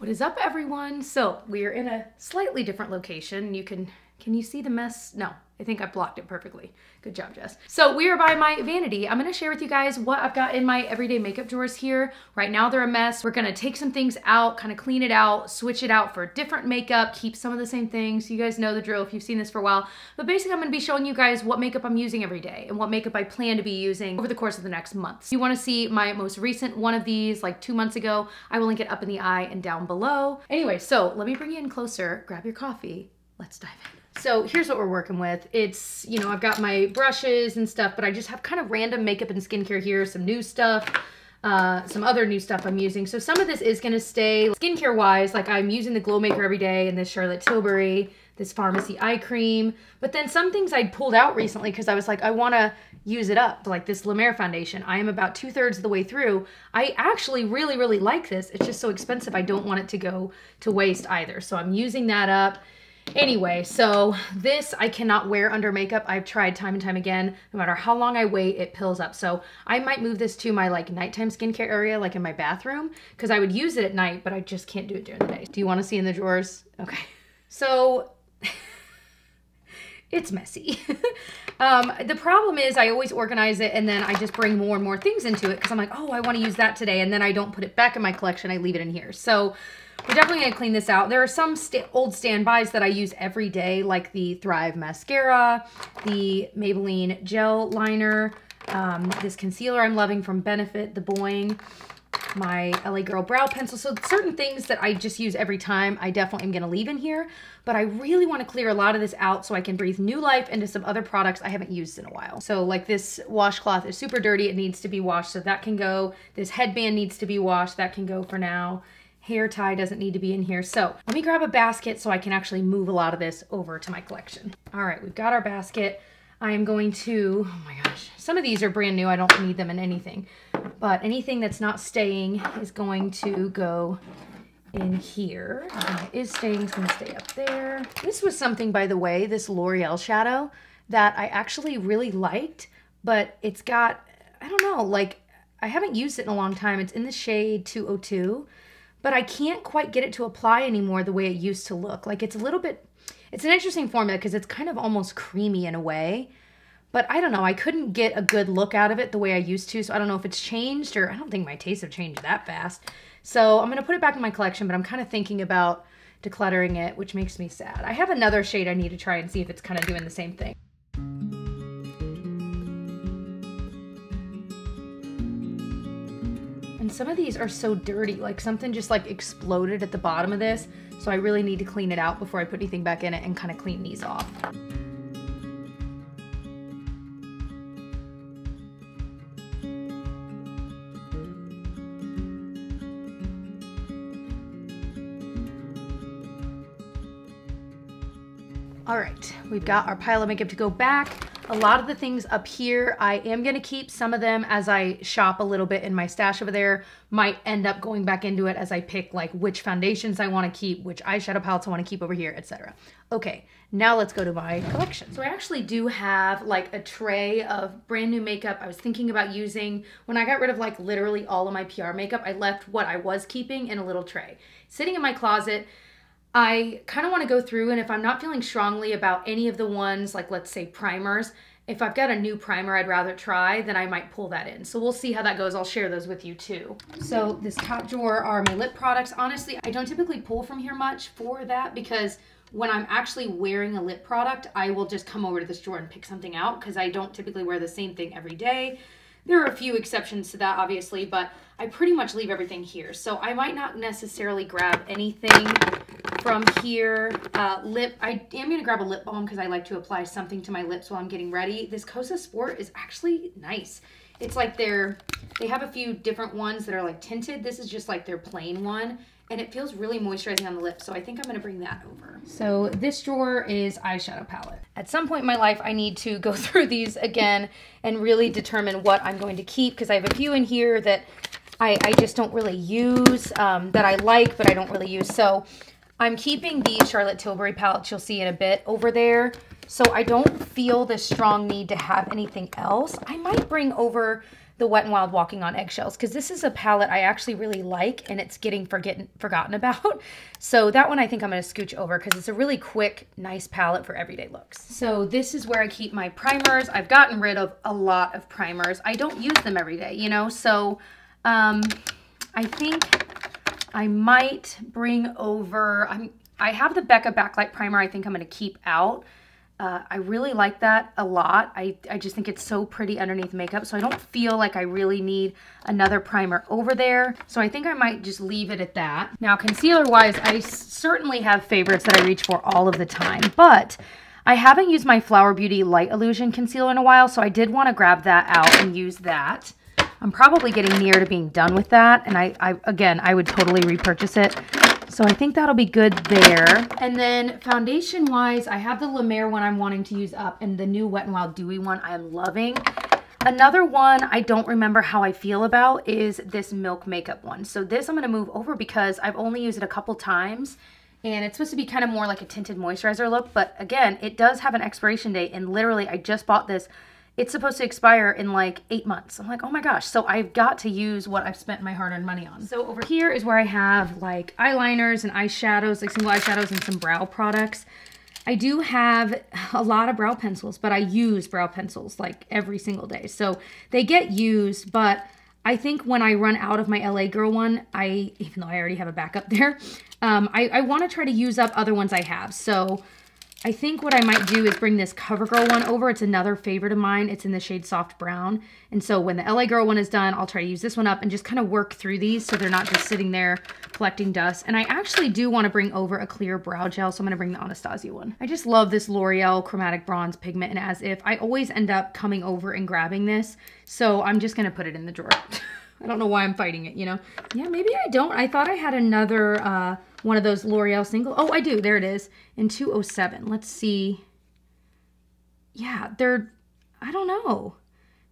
What is up, everyone? So we are in a slightly different location. Can you see the mess? No, I think I blocked it perfectly. Good job, Jess. So we are by my vanity. I'm gonna share with you guys what I've got in my everyday makeup drawers here. Right now they're a mess. We're gonna take some things out, kind of clean it out, switch it out for different makeup, keep some of the same things. You guys know the drill if you've seen this for a while. But basically I'm gonna be showing you guys what makeup I'm using every day and what makeup I plan to be using over the course of the next month. So you wanna see my most recent one of these like 2 months ago, I will link it up in the eye and down below. Anyway, so let me bring you in closer, grab your coffee, let's dive in. So here's what we're working with. It's, you know, I've got my brushes and stuff, but I just have kind of random makeup and skincare here, some new stuff, some other new stuff I'm using. So some of this is gonna stay skincare wise, like I'm using the Glow Maker every day and this Charlotte Tilbury, this Pharmacy eye cream, but then some things I pulled out recently because I was like, I wanna use it up, like this La Mer foundation. I am about 2/3 of the way through. I actually really, really like this. It's just so expensive. I don't want it to go to waste either. So I'm using that up. Anyway, so this I cannot wear under makeup. I've tried time and time again. No matter how long I wait, it pills up. So I might move this to my like nighttime skincare area, like in my bathroom, because I would use it at night, but I just can't do it during the day. Do you want to see in the drawers? Okay. So it's messy. The problem is I always organize it and then I just bring more and more things into it because I'm like, oh, I want to use that today. And then I don't put it back in my collection. I leave it in here. So we're definitely gonna clean this out. There are some old standbys that I use every day, like the Thrive mascara, the Maybelline Gel Liner, this concealer I'm loving from Benefit, the Boing, my LA Girl Brow Pencil. So certain things that I just use every time, I definitely am gonna leave in here, but I really wanna clear a lot of this out so I can breathe new life into some other products I haven't used in a while. So like this washcloth is super dirty, it needs to be washed, so that can go. This headband needs to be washed, that can go for now. Hair tie doesn't need to be in here. So let me grab a basket so I can actually move a lot of this over to my collection. All right, we've got our basket. I am going to, oh my gosh, some of these are brand new. I don't need them in anything, but anything that's not staying is going to go in here. It is staying, it's gonna stay up there. This was something, by the way, this L'Oreal shadow that I actually really liked, but it's got, I don't know, like I haven't used it in a long time. It's in the shade 202. But I can't quite get it to apply anymore the way it used to look. Like it's a little bit, it's an interesting formula because it's kind of almost creamy in a way, but I don't know, I couldn't get a good look out of it the way I used to, so I don't know if it's changed or I don't think my tastes have changed that fast. So I'm gonna put it back in my collection, but I'm kind of thinking about decluttering it, which makes me sad. I have another shade I need to try and see if it's kind of doing the same thing. Some of these are so dirty, like something just like exploded at the bottom of this. So I really need to clean it out before I put anything back in it and kind of clean these off. All right, we've got our pile of makeup to go back. A lot of the things up here, I am gonna keep some of them as I shop a little bit in my stash over there. Might end up going back into it as I pick like which foundations I wanna keep, which eyeshadow palettes I wanna keep over here, etc. Okay, now let's go to my collection. So I actually do have like a tray of brand new makeup I was thinking about using. When I got rid of like literally all of my PR makeup, I left what I was keeping in a little tray. Sitting in my closet, I kind of want to go through, and if I'm not feeling strongly about any of the ones, like let's say primers, if I've got a new primer I'd rather try, then I might pull that in. So we'll see how that goes. I'll share those with you too. So this top drawer are my lip products. Honestly, I don't typically pull from here much for that because when I'm actually wearing a lip product, I will just come over to this drawer and pick something out because I don't typically wear the same thing every day. There are a few exceptions to that, obviously, but I pretty much leave everything here. So I might not necessarily grab anything from here. I am gonna grab a lip balm because I like to apply something to my lips while I'm getting ready. This Kosa Sport is actually nice. It's like they have a few different ones that are like tinted. This is just like their plain one, and it feels really moisturizing on the lips, so I think I'm gonna bring that over. So this drawer is eyeshadow palette. At some point in my life, I need to go through these again and really determine what I'm going to keep because I have a few in here that I just don't really use, that I like, but I don't really use. So I'm keeping the Charlotte Tilbury palette, you'll see in a bit, over there. So I don't feel this strong need to have anything else. I might bring over the Wet n Wild Walking on Eggshells, because this is a palette I actually really like, and it's getting forgotten about. So that one I think I'm going to scooch over because it's a really quick, nice palette for everyday looks. So this is where I keep my primers. I've gotten rid of a lot of primers. I don't use them every day, you know, so I think I might bring over, I have the Becca Backlight Primer I think I'm going to keep out. I really like that a lot. I just think it's so pretty underneath makeup, so I don't feel like I really need another primer over there. So I think I might just leave it at that. Now, concealer-wise, I certainly have favorites that I reach for all of the time, but I haven't used my Flower Beauty Light Illusion concealer in a while, so I did want to grab that out and use that. I'm probably getting near to being done with that, and I would totally repurchase it. So I think that'll be good there. And then foundation-wise, I have the La Mer one I'm wanting to use up, and the new Wet n Wild Dewy one I am loving. Another one I don't remember how I feel about is this Milk Makeup one. So this I'm going to move over because I've only used it a couple times, and it's supposed to be kind of more like a tinted moisturizer look, but again, it does have an expiration date, and literally I just bought this. It's supposed to expire in like 8 months. I'm like, oh my gosh. So I've got to use what I've spent my hard-earned money on. So over here is where I have like eyeliners and eyeshadows, like single eyeshadows and some brow products. I do have a lot of brow pencils, but I use brow pencils like every single day. So they get used, but I think when I run out of my LA Girl one, even though I already have a backup there, I want to try to use up other ones I have. So I think what I might do is bring this CoverGirl one over. It's another favorite of mine. It's in the shade Soft Brown. And so when the LA Girl one is done, I'll try to use this one up and just kind of work through these so they're not just sitting there collecting dust. And I actually do want to bring over a clear brow gel, so I'm going to bring the Anastasia one. I just love this L'Oreal Chromatic Bronze Pigment and As If. I always end up coming over and grabbing this, so I'm just going to put it in the drawer. I don't know why I'm fighting it, you know? Yeah, maybe I don't. I thought I had another one of those L'Oreal single. Oh, I do. There it is. In 207. Let's see. Yeah, they're, I don't know.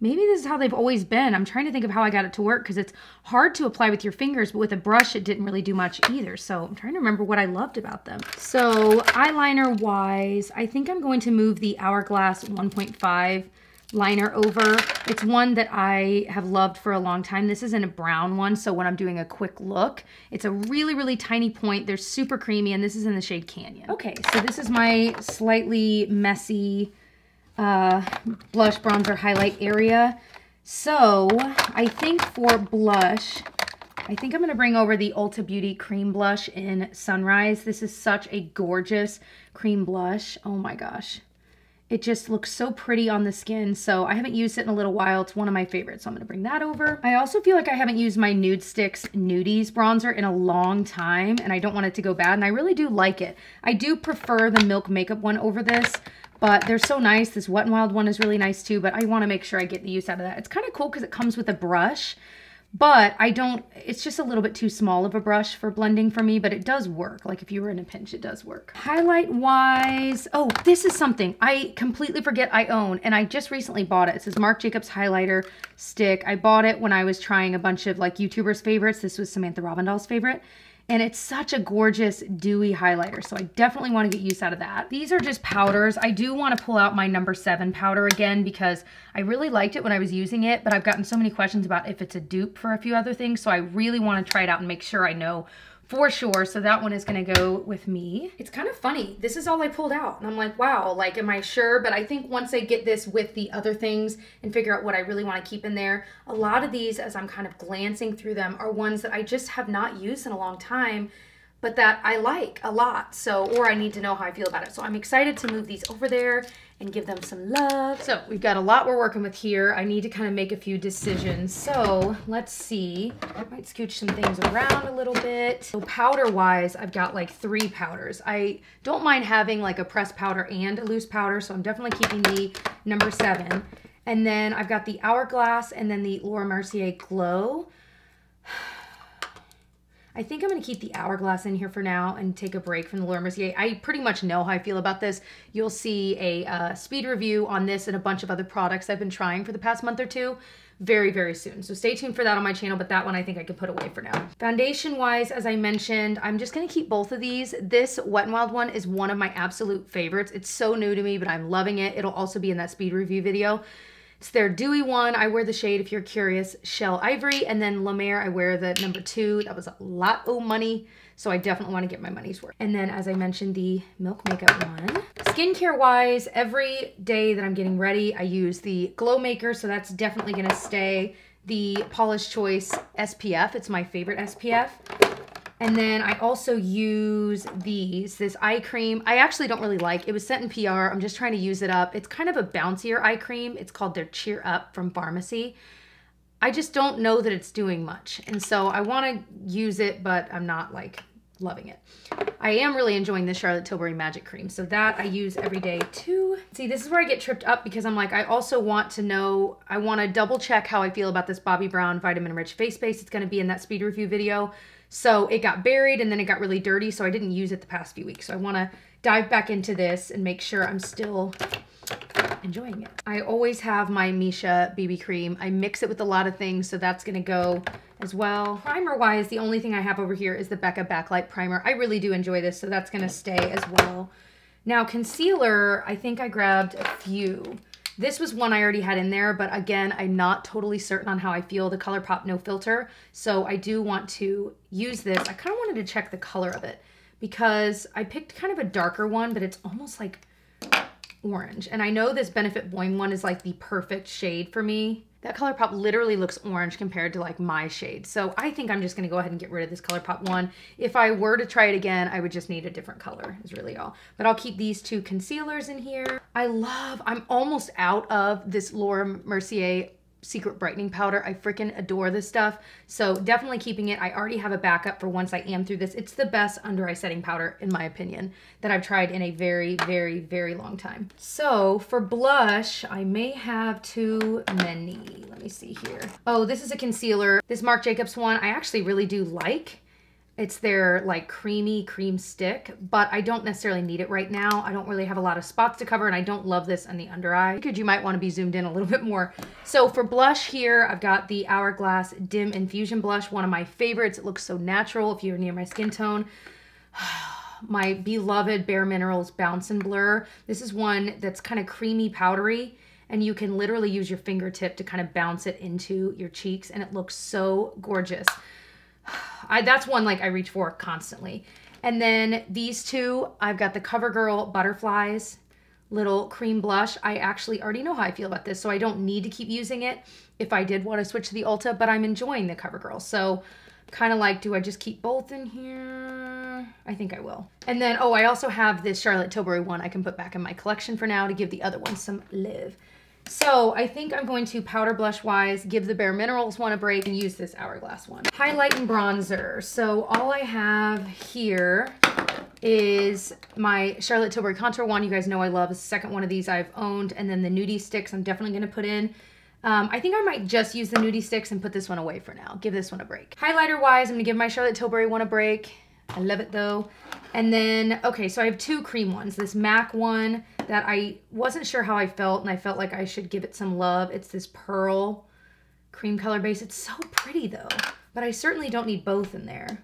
Maybe this is how they've always been. I'm trying to think of how I got it to work because it's hard to apply with your fingers, but with a brush, it didn't really do much either. So I'm trying to remember what I loved about them. So eyeliner-wise, I think I'm going to move the Hourglass 1.5 liner over. It's one that I have loved for a long time. This is in a brown one, so when I'm doing a quick look, it's a really, really tiny point. They're super creamy, and this is in the shade Canyon. Okay, so this is my slightly messy blush, bronzer, highlight area. So I think for blush, I think I'm going to bring over the Ulta Beauty Cream Blush in Sunrise. This is such a gorgeous cream blush. Oh my gosh. It just looks so pretty on the skin, so I haven't used it in a little while. It's one of my favorites, so I'm going to bring that over. I also feel like I haven't used my Nudestix Nudies bronzer in a long time, and I don't want it to go bad, and I really do like it. I do prefer the Milk Makeup one over this, but they're so nice. This Wet n Wild one is really nice too, but I want to make sure I get the use out of that. It's kind of cool because it comes with a brush, but it's just a little bit too small of a brush for blending for me, but it does work. Like if you were in a pinch, it does work. Highlight wise, oh, this is something I completely forget I own, and I just recently bought it. It says Marc Jacobs highlighter stick. I bought it when I was trying a bunch of like YouTubers' favorites. This was Samantha Robindahl's favorite. And it's such a gorgeous dewy highlighter, so I definitely want to get use out of that. These are just powders. I do want to pull out my No. 7 powder again because I really liked it when I was using it, but I've gotten so many questions about if it's a dupe for a few other things, so I really want to try it out and make sure I know for sure. So that one is going to go with me. It's kind of funny. This is all I pulled out, and I'm like, wow, like, am I sure? But I think once I get this with the other things and figure out what I really want to keep in there, a lot of these, as I'm kind of glancing through them, are ones that I just have not used in a long time, but that I like a lot. So, or I need to know how I feel about it. So I'm excited to move these over there and give them some love. So we've got a lot we're working with here. I need to kind of make a few decisions. So let's see, I might scooch some things around a little bit. So powder wise, I've got like 3 powders. I don't mind having like a pressed powder and a loose powder, so I'm definitely keeping the No. 7. And then I've got the Hourglass and then the Laura Mercier Glow. I think I'm going to keep the Hourglass in here for now and take a break from the Laura Mercier. I pretty much know how I feel about this. You'll see a speed review on this and a bunch of other products I've been trying for the past month or two very, very soon. So stay tuned for that on my channel, but that one I think I can put away for now. Foundation-wise, as I mentioned, I'm just going to keep both of these. This Wet n Wild one is one of my absolute favorites. It's so new to me, but I'm loving it. It'll also be in that speed review video. It's their dewy one. I wear the shade, if you're curious, Shell Ivory. And then La Mer, I wear the number 2. That was a lot of money, so I definitely want to get my money's worth. And then, as I mentioned, the Milk Makeup one. Skincare-wise, every day that I'm getting ready, I use the Glow Maker, so that's definitely going to stay. The Paula's Choice SPF. It's my favorite SPF. And then I also use these, this eye cream. I actually don't really like it. It was sent in PR. I'm just trying to use it up. It's kind of a bouncier eye cream. It's called their Cheer Up from Pharmacy. I just don't know that it's doing much. And so I want to use it, but I'm not like loving it. I am really enjoying the Charlotte Tilbury Magic Cream. So that I use every day too. See, this is where I get tripped up because I'm like, I also want to know, I want to double check how I feel about this Bobbi Brown Vitamin Rich Face Base. It's going to be in that speed review video. So it got buried and then it got really dirty, so I didn't use it the past few weeks. So I want to dive back into this and make sure I'm still enjoying it. I always have my Misha BB Cream. I mix it with a lot of things, so that's going to go as well. Primer-wise, the only thing I have over here is the Becca Backlight Primer. I really do enjoy this, so that's going to stay as well. Now, concealer, I think I grabbed a few. This was one I already had in there, but again, I'm not totally certain on how I feel the ColourPop No Filter, so I do want to use this. I kind of wanted to check the color of it because I picked kind of a darker one, but it's almost like orange. And I know this Benefit Boing one is like the perfect shade for me. That ColourPop literally looks orange compared to like my shade. So I think I'm just going to go ahead and get rid of this ColourPop one. If I were to try it again, I would just need a different color is really all. But I'll keep these two concealers in here. I'm almost out of this Laura Mercier Secret Brightening Powder. I freaking adore this stuff. So definitely keeping it. I already have a backup for once I am through this. It's the best under eye setting powder, in my opinion, that I've tried in a very, very, very long time. So for blush, I may have too many. Let me see here. Oh, this is a concealer. This Marc Jacobs one, I actually really do like. It's their like creamy cream stick, but I don't necessarily need it right now. I don't really have a lot of spots to cover and I don't love this on the under eye. I figured you might want to be zoomed in a little bit more. So for blush here, I've got the Hourglass Dim Infusion Blush, one of my favorites. It looks so natural if you're near my skin tone. My beloved Bare Minerals Bouncing Blur. This is one that's kind of creamy powdery and you can literally use your fingertip to kind of bounce it into your cheeks and it looks so gorgeous. That's one like I reach for constantly. And then these two, I've got the CoverGirl Butterflies Little Cream Blush. I actually already know how I feel about this, so I don't need to keep using it if I did want to switch to the Ulta, but I'm enjoying the CoverGirl. So kind of like, do I just keep both in here? I think I will. And then, oh, I also have this Charlotte Tilbury one I can put back in my collection for now to give the other one some live. So I think I'm going to powder blush wise, give the Bare Minerals one a break and use this Hourglass one. Highlight and bronzer. So all I have here is my Charlotte Tilbury Contour one. You guys know I love. It's the second one of these I've owned. And then the Nudestix I'm definitely going to put in. I think I might just use the Nudestix and put this one away for now. Give this one a break. Highlighter wise, I'm going to give my Charlotte Tilbury one a break. I love it though. And then, okay, so I have two cream ones. This MAC one that I wasn't sure how I felt, and I felt like I should give it some love. It's this Pearl cream color base. It's so pretty though, but I certainly don't need both in there.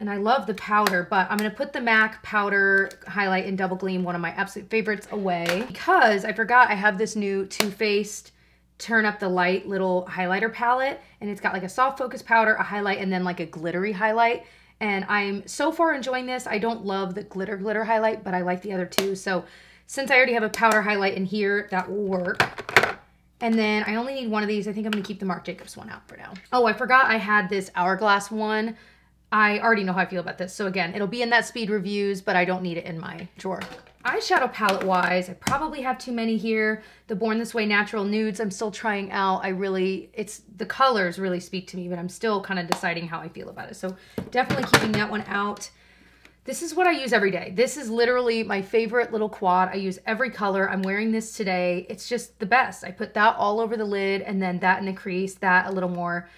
And I love the powder, but I'm going to put the MAC powder highlight in Double Gleam, one of my absolute favorites, away because I forgot I have this new Too Faced Turn Up the Light little highlighter palette, and it's got like a soft focus powder, a highlight, and then like a glittery highlight. And I'm so far enjoying this. I don't love the glitter highlight, but I like the other two. So since I already have a powder highlight in here, that will work. And then I only need one of these. I think I'm going to keep the Marc Jacobs one out for now. Oh, I forgot I had this Hourglass one. I already know how I feel about this. So again, it'll be in that speed reviews, but I don't need it in my drawer. Eyeshadow palette wise, I probably have too many here. The Born This Way Natural Nudes, I'm still trying out. The colors really speak to me, but I'm still kind of deciding how I feel about it. So definitely keeping that one out. This is what I use every day. This is literally my favorite little quad. I use every color. I'm wearing this today. It's just the best. I put that all over the lid and then that in the crease, that a little more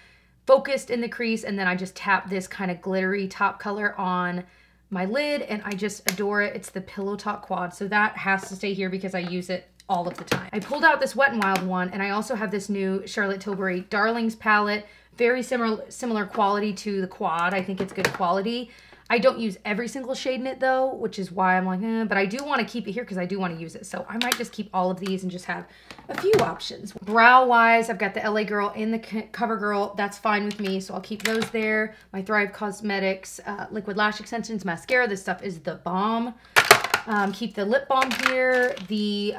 focused in the crease. And then I just tap this kind of glittery top color on my lid and I just adore it. It's the Pillow Talk Quad. So that has to stay here because I use it all of the time. I pulled out this Wet n Wild one and I also have this new Charlotte Tilbury Darlings palette. Very similar quality to the quad. I think it's good quality. I don't use every single shade in it though, which is why I'm like, but I do want to keep it here because I do want to use it. So I might just keep all of these and just have a few options. Brow wise, I've got the LA Girl and the CoverGirl. That's fine with me. So I'll keep those there. My Thrive Cosmetics Liquid Lash Extensions Mascara. This stuff is the bomb. Keep the lip balm here. The,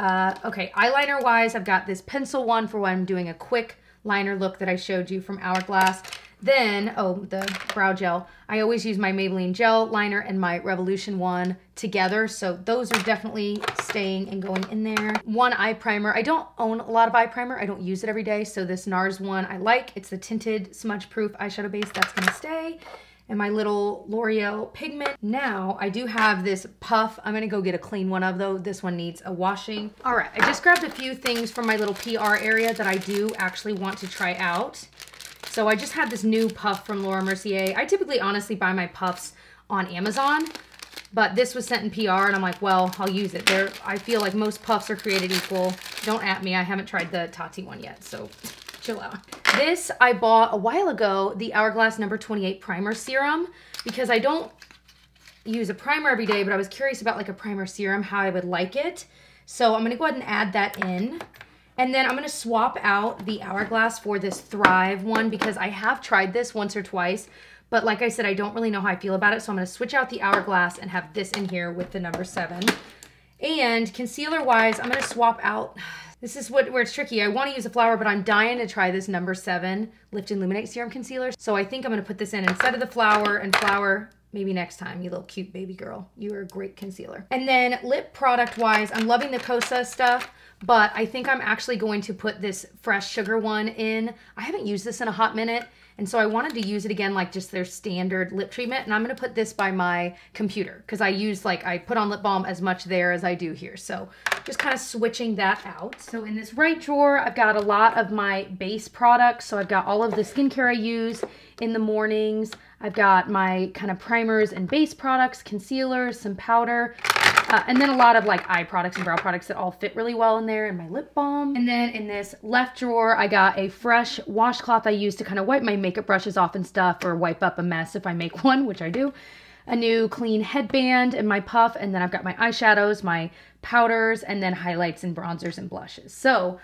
okay, eyeliner wise, I've got this pencil one for when I'm doing a quick liner look that I showed you from Hourglass. Then, oh, the brow gel. I always use my Maybelline Gel Liner and my Revolution one together. So those are definitely staying and going in there. One eye primer. I don't own a lot of eye primer. I don't use it every day. So this NARS one I like. It's the tinted smudge proof eyeshadow base. That's going to stay. And my little L'Oreal pigment. Now I do have this puff. I'm gonna go get a clean one of though. This one needs a washing. All right, I just grabbed a few things from my little PR area that I do actually want to try out. So I just had this new puff from Laura Mercier. I typically honestly buy my puffs on Amazon, but this was sent in PR and I'm like, well, I'll use it. There, I feel like most puffs are created equal. Don't at me, I haven't tried the Tati one yet, so chill out. This I bought a while ago, the Hourglass number 28 primer serum, because I don't use a primer every day, but I was curious about like a primer serum, how I would like it. So I'm gonna go ahead and add that in. And then I'm gonna swap out the Hourglass for this Thrive one, because I have tried this once or twice, but like I said, I don't really know how I feel about it. So I'm gonna switch out the Hourglass and have this in here with the number 7. And concealer wise, I'm gonna swap out, this is what, where it's tricky. I want to use a flower, but I'm dying to try this number 7 Lift and Illuminate Serum Concealer. So I think I'm going to put this in instead of the flower, and flower maybe next time, you little cute baby girl. You are a great concealer. And then lip product wise, I'm loving the Kosa stuff, but I think I'm actually going to put this Fresh Sugar one in. I haven't used this in a hot minute, and so I wanted to use it again like just their standard lip treatment, and I'm going to put this by my computer because I use, like, I put on lip balm as much there as I do here. So just kind of switching that out. So in this right drawer, I've got a lot of my base products. So I've got all of the skincare I use in the mornings. I've got my kind of primers and base products, concealers, some powder, and then a lot of like eye products and brow products that all fit really well in there, and my lip balm. And then in this left drawer, I got a fresh washcloth I use to kind of wipe my makeup brushes off and stuff, or wipe up a mess if I make one, which I do. A new clean headband and my puff, and then I've got my eyeshadows, my powders, and then highlights and bronzers and blushes. So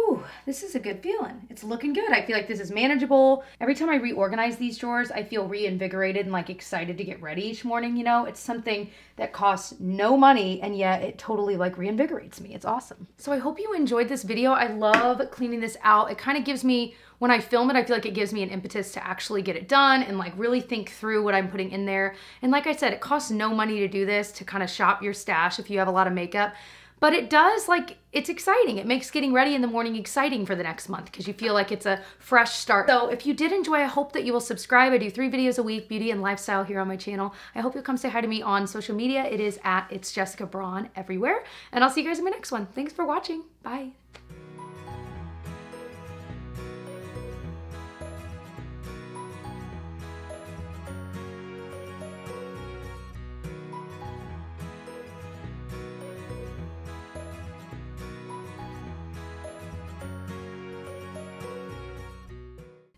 ooh, this is a good feeling. It's looking good. I feel like this is manageable. Every time I reorganize these drawers, I feel reinvigorated and like excited to get ready each morning. You know, it's something that costs no money, and yet it totally like reinvigorates me. It's awesome. So I hope you enjoyed this video. I love cleaning this out. It kind of gives me, when I film it, I feel like it gives me an impetus to actually get it done and like really think through what I'm putting in there. And like I said, it costs no money to do this, to kind of shop your stash if you have a lot of makeup. But it does, like, it's exciting. It makes getting ready in the morning exciting for the next month because you feel like it's a fresh start. So if you did enjoy, I hope that you will subscribe. I do 3 videos a week, beauty and lifestyle, here on my channel. I hope you'll come say hi to me on social media. It is at It's Jessica Braun everywhere. And I'll see you guys in my next one. Thanks for watching. Bye.